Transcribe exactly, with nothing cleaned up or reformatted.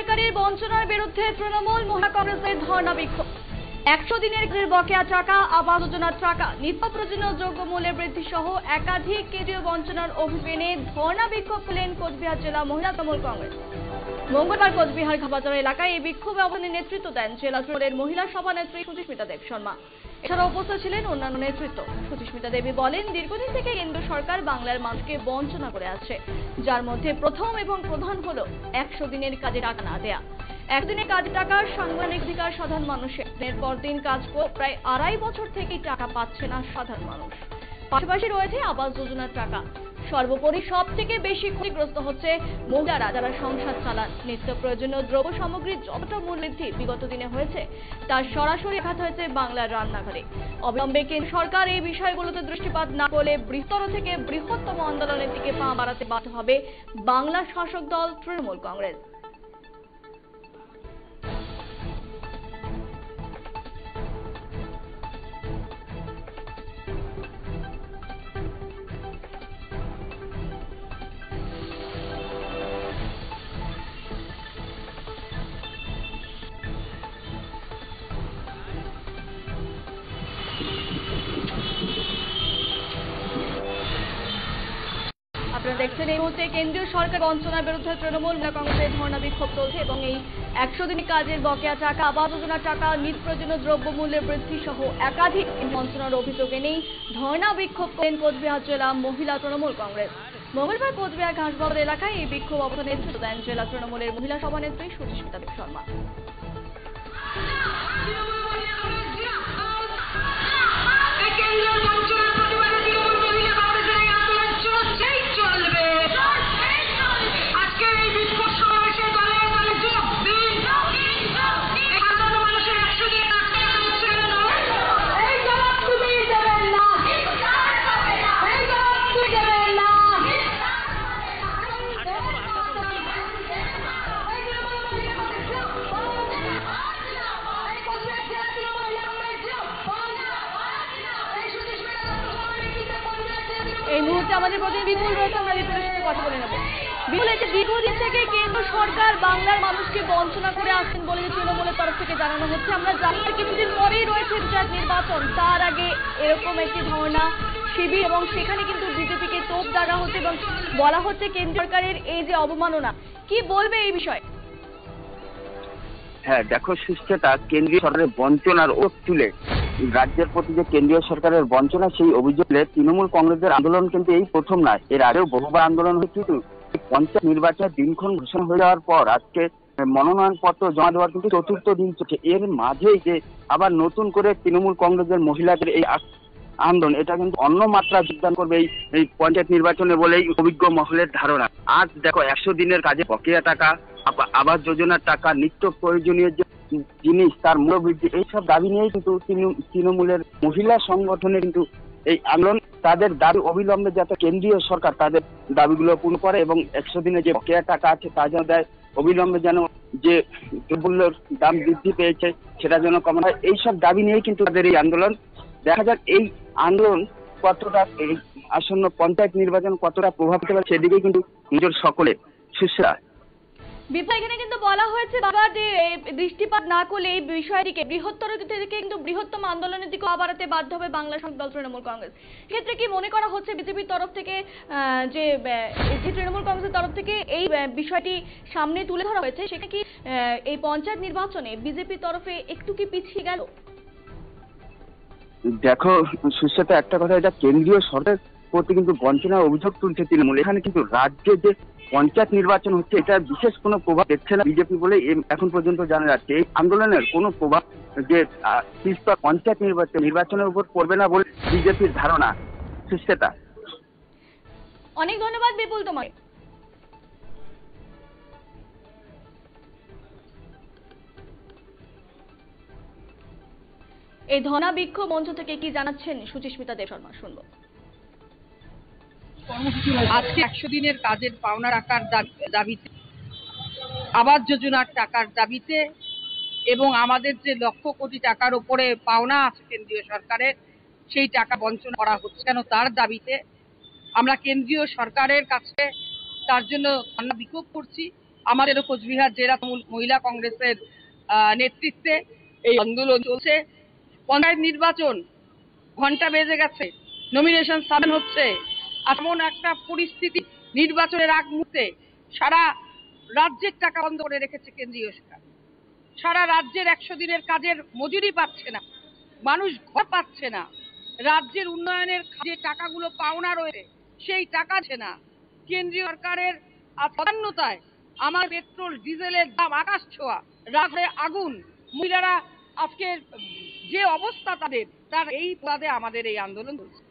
सरकारेर बंचनार बिरुद्धे तृणमूल महिला कংগ্রেসের धरना विक्षोभ একশো দিনের বকেয়া টাকা আবাস যোজনার টাকা নিত্য প্রয়োজনীয় দ্রব্য মূল্যের বৃদ্ধি সহ একাধিক কেন্দ্রীয় বঞ্চনার অভিযোগে ধরনা বিক্ষোভ করলেন কোচবিহার জেলা মহিলা তৃণমূল কংগ্রেস। মঙ্গলবার কোচবিহার ঘাবাজার এলাকায় এই বিক্ষোভে অবস্থানের নেতৃত্ব দেন জেলা তৃণমূলের মহিলা সভানেত্রী সুস্মিতা দেব শর্মা। এছাড়া উপস্থিত ছিলেন অন্যান্য নেতৃত্ব। সুস্মিতা দেবী বলেন, দীর্ঘদিন থেকে কেন্দ্র সরকার বাংলার মানুষকে বঞ্চনা করে আসছে, যার মধ্যে প্রথম এবং প্রধান হলো একশো দিনের কাজে টাকা না দেয়া। একদিনে কাজ টাকার সাংবিধানিক অধিকার সাধারণ মানুষের, এরপর দিন কাজ করে প্রায় আড়াই বছর থেকে টাকা পাচ্ছে না সাধারণ মানুষ। পাশাপাশি রয়েছে আবাস যোজনার টাকা। সর্বোপরি সব থেকে বেশি ক্ষতিগ্রস্ত হচ্ছে মহিলারা, যারা সংসার চালান। নিত্য প্রয়োজনীয় দ্রব্য সামগ্রীর যতটা মূল্যবৃদ্ধি বিগত দিনে হয়েছে তার সরাসরি আঘাত হয়েছে বাংলার রান্নাঘরে। অবিলম্বে কেন্দ্র সরকার এই বিষয়গুলোতে দৃষ্টিপাত না করলে বৃহত্তর থেকে বৃহত্তম আন্দোলনের দিকে পা বাড়াতে বাধ্য হবে বাংলা শাসক দল তৃণমূল কংগ্রেস। আপনারা দেখছেন এই মুহূর্তে কেন্দ্রীয় সরকার বঞ্চনার বিরুদ্ধে তৃণমূল মহিলা কংগ্রেসের ধর্ণা বিক্ষোভ চলছে এবং এই একশো দিন কাজের বকেয়া টাকা, আবাস যোজনার টাকা, নিত্য প্রয়োজনীয় দ্রব্য মূল্যের বৃদ্ধি সহ একাধিক বঞ্চনার অভিযোগে নেই ধর্ণা বিক্ষোভ করেন কোচবিহার জেলা মহিলা তৃণমূল কংগ্রেস। মঙ্গলবার কোচবিহার ঘাসবাজার এলাকায় এই বিক্ষোভ অবস্থানের নেতৃত্ব দেন জেলা তৃণমূলের মহিলা সভানেত্রী সুস্মিতা দেব শর্মা। এই মুহূর্তে আমাদের প্রতিনিধি বিপুল রয়েছে, আমরা বিপুলের সাথে কথা বলে নেব। বিপুল, এই যে দীর্ঘদিন থেকে কেন্দ্র সরকার বাংলার মানুষকে বঞ্চনা করে আসছেন বলে তৃণমূলের তরফ থেকে জানানো হচ্ছে, আমরা জানি কিছুদিন পরেই রয়েছে বিচার নির্বাচন, তার আগে এরকম একটি ধর্ণা শিবির এবং সেখানে কিন্তু বিজেপিকে তোপ দাগা হচ্ছে এবং বলা হচ্ছে কেন্দ্র সরকারের এই যে অবমাননা, কি বলবে এই বিষয়ে? হ্যাঁ দেখো সুস্মিতা, কেন্দ্রীয় সরকারের বঞ্চনার অভিযোগ তুলে রাজ্যের প্রতি যে কেন্দ্রীয় সরকারের বঞ্চনা, সেই অভিযোগে তৃণমূল কংগ্রেসের আন্দোলন কিন্তু এই প্রথম নয়। এর আগেও বহুবার আন্দোলন হয়েছে, কিন্তু পঞ্চায়েত নির্বাচনের দিনক্ষণ ঘোষণা হয়ে যাওয়ার পর আজকে মনোনয়নপত্র জমা দেওয়ার কিন্তু চতুর্থ দিন চলছে। এর মাঝেই যে আবার নতুন করে তৃণমূল কংগ্রেসের মহিলাদের এই আন্দোলন, এটা কিন্তু অন্য মাত্রা যোগদান করবে এই পঞ্চায়েত নির্বাচনে বলেই অভিজ্ঞ মহলের ধারণা। আজ দেখো একশো দিনের কাজে বকেয়া টাকা, আবাস যোজনার টাকা, নিত্য প্রয়োজনীয় যে জিনিস তার মূল্যবৃদ্ধি, এইসব দাবি নিয়েই কিন্তু তৃণমূলের মহিলা সংগঠনে কিন্তু এই আন্দোলন। তাদের দাবি অবিলম্বে যাতে কেন্দ্রীয় সরকার তাদের দাবিগুলো পূরণ করে এবং একশো দিনে যে বকেয়া টাকা আছে তা যেন দেয়, অবিলম্বে যেন যে দ্রব্যমূল্যের দাম বৃদ্ধি পেয়েছে সেটা যেন কমানো হয়, এইসব দাবি নিয়েই কিন্তু তাদের এই আন্দোলন। দেখা যাক এই আন্দোলন কতটা এই আসন্ন পঞ্চায়েত নির্বাচন কতটা প্রভাব ফেলতে পারে, সেদিকে কিন্তু নজর সকলে। সুস্মিতা, বিপুল এখানে কিন্তু বলা হয়েছে বাবা যে দৃষ্টিপাত না করলে এই বিষয়টিকে বৃহত্তর থেকে কিন্তু বৃহত্তম আন্দোলনের দিকে আবাড়াতে বাধ্য হবে বাংলা শাসক দল তৃণমূল কংগ্রেস। এক্ষেত্রে কি মনে করা হচ্ছে বিজেপির তরফ থেকে যে তৃণমূল কংগ্রেসের তরফ থেকে এই বিষয়টি সামনে তুলে ধরা হয়েছে, সেটা কি এই পঞ্চায়েত নির্বাচনে বিজেপির তরফে একটু কি পিছিয়ে গেল? দেখো সুস্মিতা, একটা কথা, এটা কেন্দ্রীয় সরকারের প্রতি কিন্তু বঞ্চনার অভিযোগ তুলছে তৃণমূল, এখানে কিন্তু রাজ্যে যে পঞ্চায়েত নির্বাচন হচ্ছে এটা বিশেষ কোনো প্রভাব দেখছে না বিজেপি বলে এখন পর্যন্ত জানা যাচ্ছে। এই আন্দোলনের কোনো প্রভাব যে তিস্তা পঞ্চায়েত নির্বাচন নির্বাচনের উপর পড়বে না বলে বিজেপির ধারণা। সুস্মিতা, অনেক ধন্যবাদ বিপুল তোমাকে। এই ধর্ণা বিক্ষোভ মঞ্চ থেকে কি জানাচ্ছেন সুস্মিতা দেব শর্মা, শুনবো। আজকে একশো দিনের কাজের পাওনা টাকার দাবিতে, আবাস যোজনার টাকার দাবিতে এবং আমাদের যে লক্ষ কোটি টাকার উপরে পাওনা আছে কেন্দ্রীয় সরকারের, সেই টাকা বঞ্চনা করা হচ্ছে কেন তার দাবিতে আমরা কেন্দ্রীয় সরকারের কাছে তার জন্য বিক্ষোভ করছি। आमादेरो कोचबिहार जिला महिला कांग्रेसेर नेतृत्वे एई आंदोलन चलछे। पंचायत निर्वाचन घंटा बेजे गेछे, नमिनेशन सामने होच्छे, एमन एकटा परिस्थिति निर्वाचनेर आग मुहूर्ते सारा राज्येर टाका बंद करे रेखेछे केंद्रीय सरकार। सारा राज्येर एकशो दिनेर काजेर मजुरी पाচ্ছে না, মানুষ ঘর পাচ্ছে না, राज्येर उन्नयनेर जे टाकागुलो पाওনা रয়েছে সেই টাকা আছে না। কেন্দ্রীয় সরকারের আত্মদান্যতায় আমার পেট্রোল ডিজেলের দাম আকাশ ছোঁয়া, রাগে আগুন। মহিলারা আজকে যে অবস্থা তাদের, তার এই পদে আমাদের এই আন্দোলন।